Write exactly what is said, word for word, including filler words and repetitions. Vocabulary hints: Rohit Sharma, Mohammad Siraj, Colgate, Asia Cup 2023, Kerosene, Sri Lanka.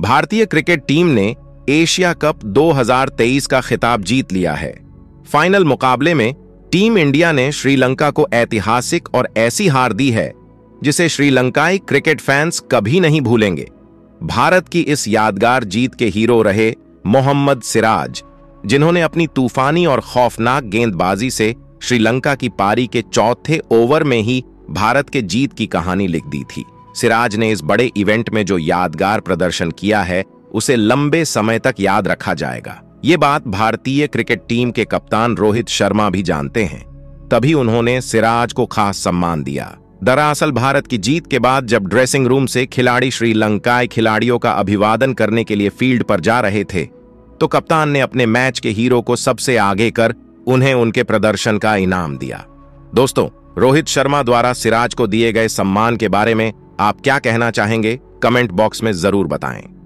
भारतीय cricket team ने Asia cup दो हज़ार तेईस का खिताब जीत लिया है। फाइनल मुकाबले में टीम इंडिया ने श्रीलंका को ऐतिहासिक और ऐसी हार दी है जिसे श्रीलंकाई क्रिकेट फैंस कभी नहीं भूलेंगे। भारत की इस यादगार जीत के हीरो रहे मोहम्मद सिराज, जिन्होंने अपनी तूफानी और खौफनाक गेंदबाजी से श्रीलंका की पारी के चौथे ओवर में ही भारत के जीत की कहानी लिख दी थी। सिराज ने इस बड़े इवेंट में जो यादगार प्रदर्शन किया है उसे लंबे समय तक याद रखा जाएगा। ये बात भारतीय क्रिकेट टीम के कप्तान रोहित शर्मा भी जानते हैं, तभी उन्होंने सिराज को खास सम्मान दिया। दरअसल भारत की जीत के बाद जब ड्रेसिंग रूम से खिलाड़ी श्रीलंकाई खिलाड़ियों का अभिवादन करने के लिए फील्ड पर जा रहे थे तो कप्तान ने अपने मैच के हीरो को सबसे आगे कर उन्हें उनके प्रदर्शन का इनाम दिया। दोस्तों, रोहित शर्मा द्वारा सिराज को दिए गए सम्मान के बारे में आप क्या कहना चाहेंगे, कमेंट बॉक्स में जरूर बताएं।